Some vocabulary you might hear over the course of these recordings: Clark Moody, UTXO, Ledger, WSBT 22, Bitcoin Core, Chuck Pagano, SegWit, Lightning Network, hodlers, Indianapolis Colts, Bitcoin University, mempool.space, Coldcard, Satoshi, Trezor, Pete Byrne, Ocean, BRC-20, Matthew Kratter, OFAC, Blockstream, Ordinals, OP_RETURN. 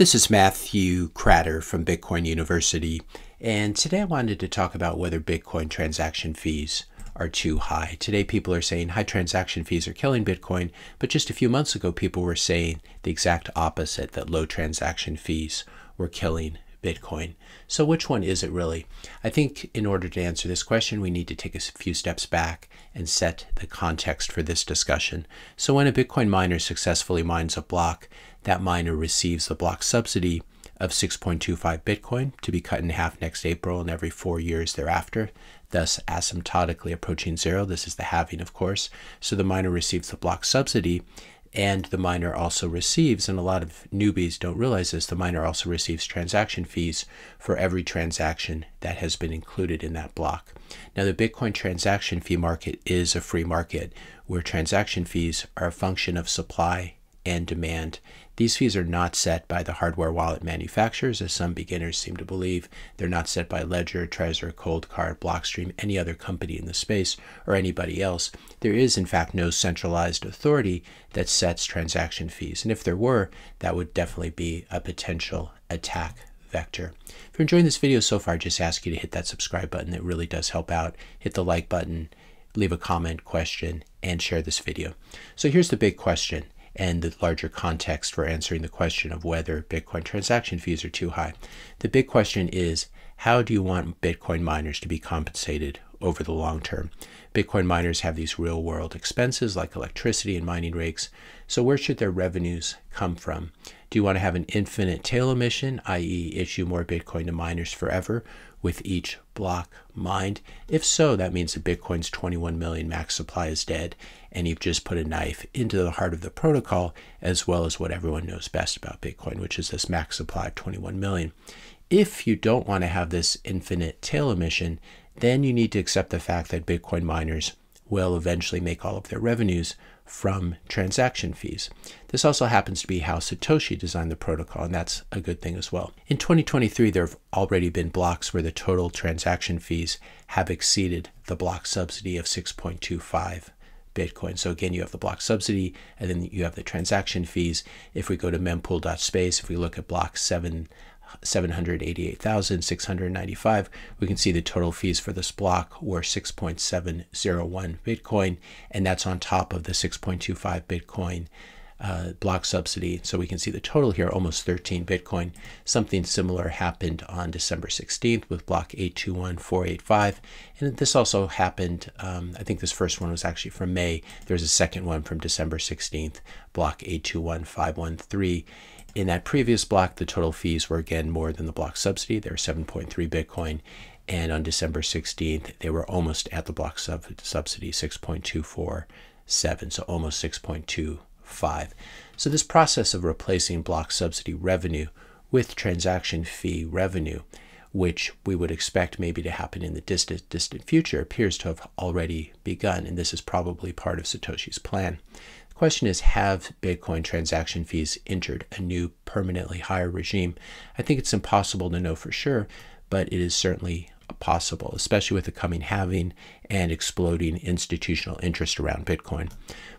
This is Matthew Kratter from Bitcoin University, and today I wanted to talk about whether Bitcoin transaction fees are too high. Today people are saying high transaction fees are killing Bitcoin, but just a few months ago people were saying the exact opposite, that low transaction fees were killing Bitcoin. So which one is it really? I think in order to answer this question, we need to take a few steps back and set the context for this discussion. So when a Bitcoin miner successfully mines a block, that miner receives the block subsidy of 6.25 Bitcoin to be cut in half next April and every 4 years thereafter, thus asymptotically approaching zero. This is the halving, of course. So the miner receives the block subsidy, and the miner also receives, and a lot of newbies don't realize this, the miner also receives transaction fees for every transaction that has been included in that block. Now, the Bitcoin transaction fee market is a free market where transaction fees are a function of supply and demand. These fees are not set by the hardware wallet manufacturers, as some beginners seem to believe. They're not set by Ledger, Trezor, Coldcard, Blockstream, any other company in the space, or anybody else. There is, in fact, no centralized authority that sets transaction fees. And if there were, that would definitely be a potential attack vector. If you're enjoying this video so far, I just ask you to hit that subscribe button. It really does help out. Hit the like button, leave a comment, question, and share this video. So here's the big question and the larger context for answering the question of whether Bitcoin transaction fees are too high. The big question is, how do you want Bitcoin miners to be compensated over the long term? Bitcoin miners have these real world expenses like electricity and mining rigs. So where should their revenues come from? Do you want to have an infinite tail emission, i.e. issue more Bitcoin to miners forever with each block mined? If so, that means that Bitcoin's 21 million max supply is dead, and you've just put a knife into the heart of the protocol, as well as what everyone knows best about Bitcoin, which is this max supply of 21 million. If you don't want to have this infinite tail emission, then you need to accept the fact that Bitcoin miners will eventually make all of their revenues from transaction fees. This also happens to be how Satoshi designed the protocol, and that's a good thing as well. In 2023, there have already been blocks where the total transaction fees have exceeded the block subsidy of 6.25 Bitcoin. So again, you have the block subsidy, and then you have the transaction fees. If we go to mempool.space, if we look at block 788,695, we can see the total fees for this block were 6.701 Bitcoin, and that's on top of the 6.25 Bitcoin block subsidy. So we can see the total here, almost 13 Bitcoin. Something similar happened on December 16th with block 821485. And this also happened, I think this first one was actually from May. There's a second one from December 16th, block 821513. In that previous block, the total fees were again more than the block subsidy. They were 7.3 Bitcoin. And on December 16th, they were almost at the block subsidy, 6.247, so almost 6.25. So this process of replacing block subsidy revenue with transaction fee revenue, which we would expect maybe to happen in the distant future, appears to have already begun. And this is probably part of Satoshi's plan. The question is, have Bitcoin transaction fees entered a new permanently higher regime? I think it's impossible to know for sure, but it is certainly possible, especially with the coming halving and exploding institutional interest around Bitcoin.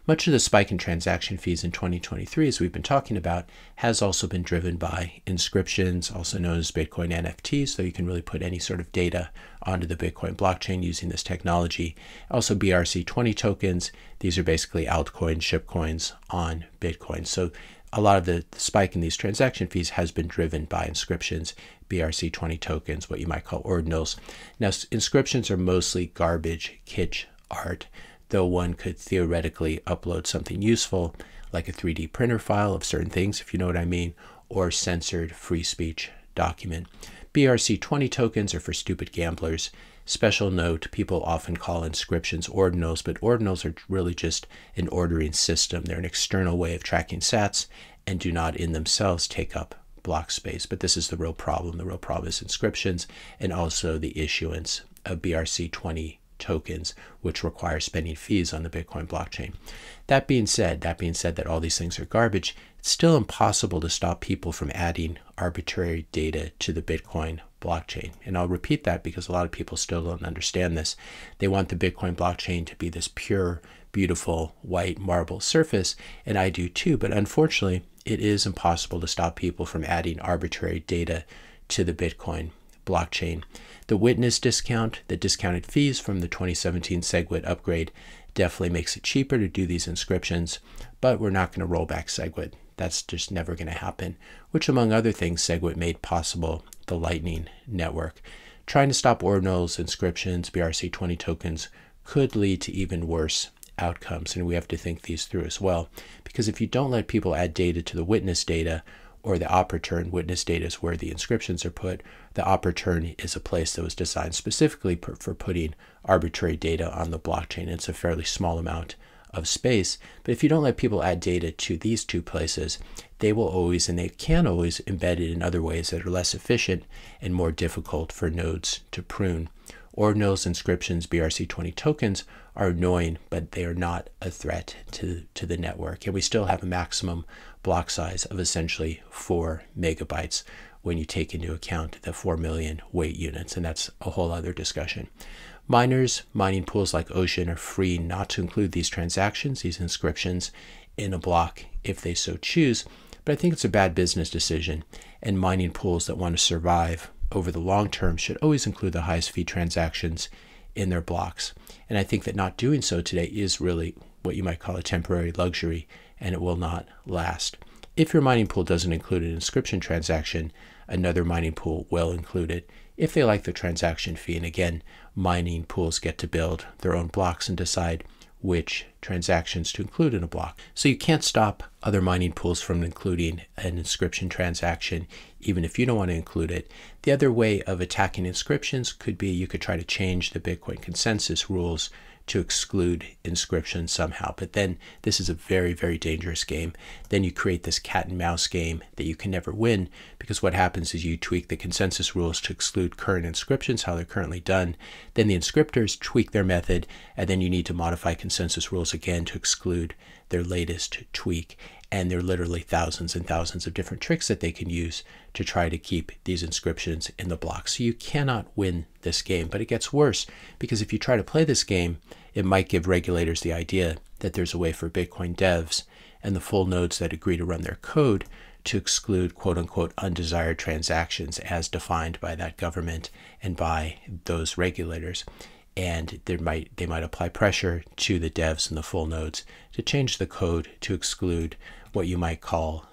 Much of the spike in transaction fees in 2023, as we've been talking about, has also been driven by inscriptions, also known as Bitcoin NFTs, so you can really put any sort of data onto the Bitcoin blockchain using this technology. Also BRC-20 tokens, these are basically altcoins, shitcoins on Bitcoin. So a lot of the spike in these transaction fees has been driven by inscriptions, BRC-20 tokens, what you might call ordinals. Now, inscriptions are mostly garbage, kitsch art, though one could theoretically upload something useful, like a 3D printer file of certain things, if you know what I mean, or censored free speech document. BRC-20 tokens are for stupid gamblers. Special note, people often call inscriptions ordinals, but ordinals are really just an ordering system. They're an external way of tracking sats and do not in themselves take up block space. But this is the real problem. The real problem is inscriptions and also the issuance of BRC-20 tokens, which require spending fees on the Bitcoin blockchain. That being said that all these things are garbage, it's still impossible to stop people from adding arbitrary data to the Bitcoin blockchain. And I'll repeat that because a lot of people still don't understand this. They want the Bitcoin blockchain to be this pure, beautiful, white marble surface, and I do too. But unfortunately, it is impossible to stop people from adding arbitrary data to the Bitcoin blockchain. The witness discount, the discounted fees from the 2017 SegWit upgrade, definitely makes it cheaper to do these inscriptions, but we're not going to roll back SegWit. That's just never going to happen, which among other things, SegWit made possible the Lightning Network. Trying to stop Ordinals, inscriptions, BRC-20 tokens could lead to even worse outcomes, and we have to think these through as well, because if you don't let people add data to the witness data or the OP_RETURN, witness data is where the inscriptions are put. The OP_RETURN is a place that was designed specifically for putting arbitrary data on the blockchain. It's a fairly small amount of space, but if you don't let people add data to these two places, they will always, and they can always, embed it in other ways that are less efficient and more difficult for nodes to prune. Ordinals, inscriptions, BRC-20 tokens are annoying, but they are not a threat to the network. And we still have a maximum block size of essentially 4 MB when you take into account the 4 million weight units, and that's a whole other discussion. Miners, mining pools like Ocean are free not to include these transactions, these inscriptions, in a block if they so choose, but I think it's a bad business decision, and mining pools that want to survive over the long term should always include the highest fee transactions in their blocks. And I think that not doing so today is really what you might call a temporary luxury, and it will not last. If your mining pool doesn't include an inscription transaction, another mining pool will include it if they like the transaction fee. And again, mining pools get to build their own blocks and decide which transactions to include in a block. So you can't stop other mining pools from including an inscription transaction, even if you don't want to include it. The other way of attacking inscriptions could be you could try to change the Bitcoin consensus rules to exclude inscriptions somehow, but then this is a very, very dangerous game. Then you create this cat and mouse game that you can never win, because what happens is you tweak the consensus rules to exclude current inscriptions, how they're currently done. Then the inscriptors tweak their method, and then you need to modify consensus rules again to exclude their latest tweak. And there are literally thousands and thousands of different tricks that they can use to try to keep these inscriptions in the block. So you cannot win this game, but it gets worse, because if you try to play this game, it might give regulators the idea that there's a way for Bitcoin devs and the full nodes that agree to run their code to exclude quote unquote undesired transactions as defined by that government and by those regulators. And they might apply pressure to the devs and the full nodes to change the code to exclude what you might call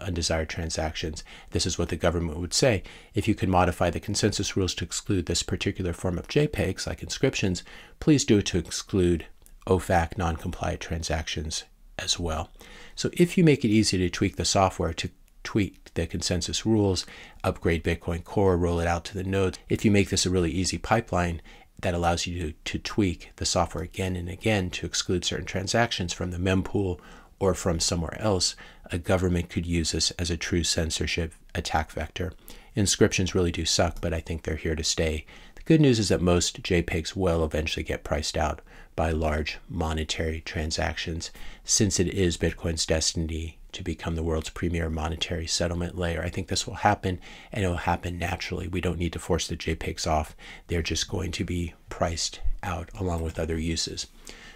undesired transactions. This is what the government would say. If you can modify the consensus rules to exclude this particular form of JPEGs, like inscriptions, please do it to exclude OFAC non-compliant transactions as well. So if you make it easy to tweak the software to tweak the consensus rules, upgrade Bitcoin Core, roll it out to the nodes, if you make this a really easy pipeline that allows you to tweak the software again and again to exclude certain transactions from the mempool or from somewhere else, a government could use this as a true censorship attack vector. Inscriptions really do suck, but I think they're here to stay. The good news is that most JPEGs will eventually get priced out by large monetary transactions, since it is Bitcoin's destiny to become the world's premier monetary settlement layer. I think this will happen, and it will happen naturally. We don't need to force the JPEGs off. They're just going to be priced out along with other uses.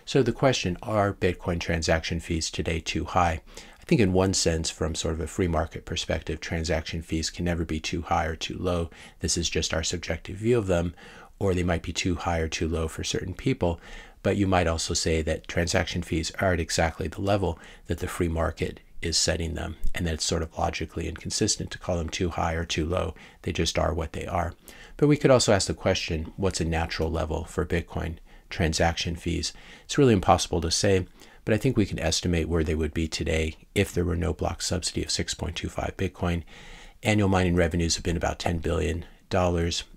So the question, are Bitcoin transaction fees today too high? I think in one sense, from sort of a free market perspective, transaction fees can never be too high or too low. This is just our subjective view of them, or they might be too high or too low for certain people. But you might also say that transaction fees are at exactly the level that the free market is setting them, and that it's sort of logically inconsistent to call them too high or too low. They just are what they are. But we could also ask the question, what's a natural level for Bitcoin transaction fees? It's really impossible to say, but I think we can estimate where they would be today if there were no block subsidy of 6.25 Bitcoin. Annual mining revenues have been about $10 billion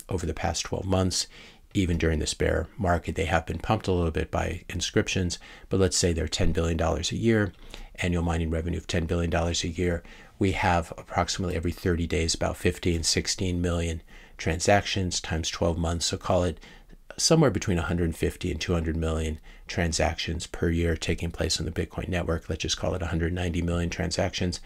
over the past 12 months. Even during this bear market, they have been pumped a little bit by inscriptions, but let's say they're $10 billion a year, annual mining revenue of $10 billion a year. We have approximately every 30 days about 15, 16 million transactions times 12 months, so call it somewhere between 150 and 200 million transactions per year taking place on the Bitcoin network. Let's just call it 190 million transactions.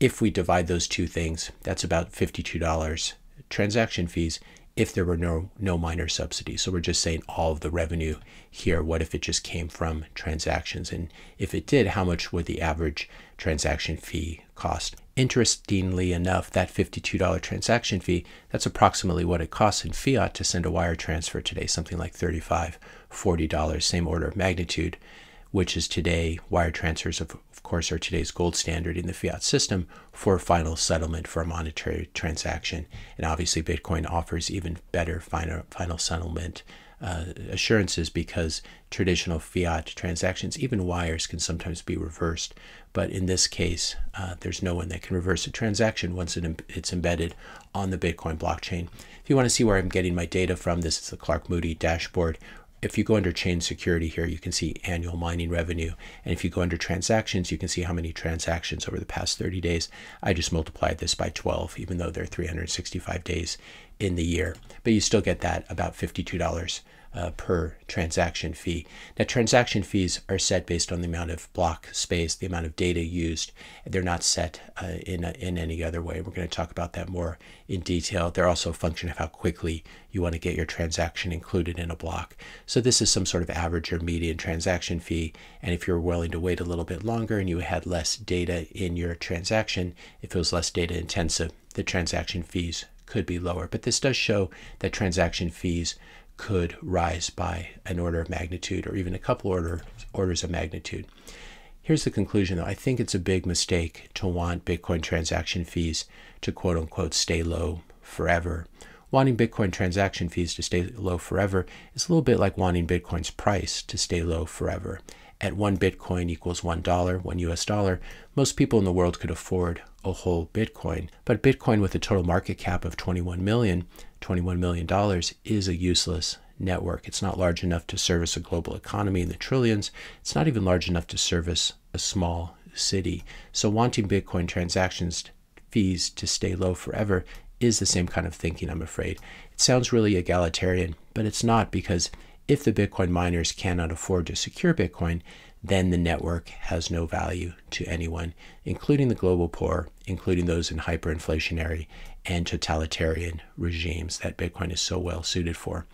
If we divide those two things, that's about $52 transaction fees if there were no miner subsidies. So we're just saying all of the revenue here, what if it just came from transactions? And if it did, how much would the average transaction fee cost? Interestingly enough, that $52 transaction fee, that's approximately what it costs in fiat to send a wire transfer today, something like $35, $40, same order of magnitude, which is today, wire transfers of course are today's gold standard in the fiat system for final settlement for a monetary transaction. And obviously Bitcoin offers even better final settlement assurances, because traditional fiat transactions, even wires, can sometimes be reversed. But in this case, there's no one that can reverse a transaction once it's embedded on the Bitcoin blockchain. If you want to see where I'm getting my data from, this is the Clark Moody dashboard. If you go under chain security here, you can see annual mining revenue. And if you go under transactions, you can see how many transactions over the past 30 days. I just multiplied this by 12, even though there are 365 days in the year. But you still get that about $52 per transaction fee. Now, transaction fees are set based on the amount of block space, the amount of data used. They're not set in any other way. We're going to talk about that more in detail. They're also a function of how quickly you want to get your transaction included in a block. So this is some sort of average or median transaction fee. And if you're willing to wait a little bit longer and you had less data in your transaction, if it was less data intensive, the transaction fees could be lower. But this does show that transaction fees could rise by an order of magnitude, or even a couple orders of magnitude. Here's the conclusion, though. I think it's a big mistake to want Bitcoin transaction fees to quote unquote stay low forever. Wanting Bitcoin transaction fees to stay low forever is a little bit like wanting Bitcoin's price to stay low forever. At one Bitcoin equals $1, $1 US, most people in the world could afford a whole Bitcoin. But Bitcoin with a total market cap of $21 million is a useless network. It's not large enough to service a global economy in the trillions. It's not even large enough to service a small city. So wanting Bitcoin transactions fees to stay low forever is the same kind of thinking, I'm afraid. It sounds really egalitarian, but it's not, because if the Bitcoin miners cannot afford to secure Bitcoin, then the network has no value to anyone, including the global poor, including those in hyperinflationary and totalitarian regimes that Bitcoin is so well suited for.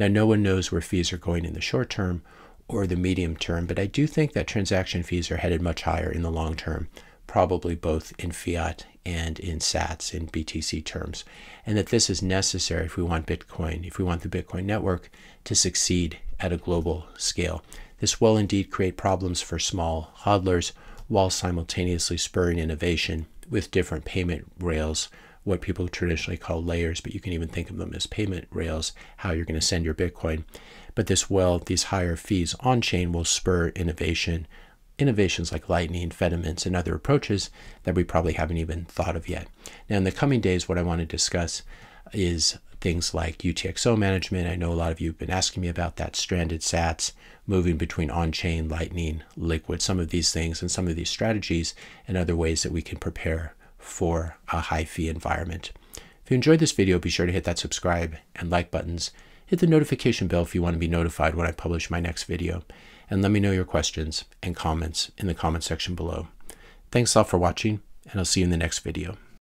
Now, no one knows where fees are going in the short term or the medium term, but I do think that transaction fees are headed much higher in the long term, probably both in fiat and in sats, in BTC terms, and that this is necessary if we want Bitcoin, if we want the Bitcoin network to succeed at a global scale. This will indeed create problems for small hodlers while simultaneously spurring innovation with different payment rails, what people traditionally call layers, but you can even think of them as payment rails, how you're going to send your Bitcoin. But this will, these higher fees on chain will spur innovation, innovations like Lightning, impediments, and other approaches that we probably haven't even thought of yet. Now, in the coming days, what I want to discuss is things like UTXO management. I know a lot of you have been asking me about that, stranded sats, moving between on-chain, Lightning, Liquid, some of these things and some of these strategies and other ways that we can prepare for a high fee environment. If you enjoyed this video, be sure to hit that subscribe and like buttons. Hit the notification bell if you want to be notified when I publish my next video. And let me know your questions and comments in the comment section below. Thanks all for watching, and I'll see you in the next video.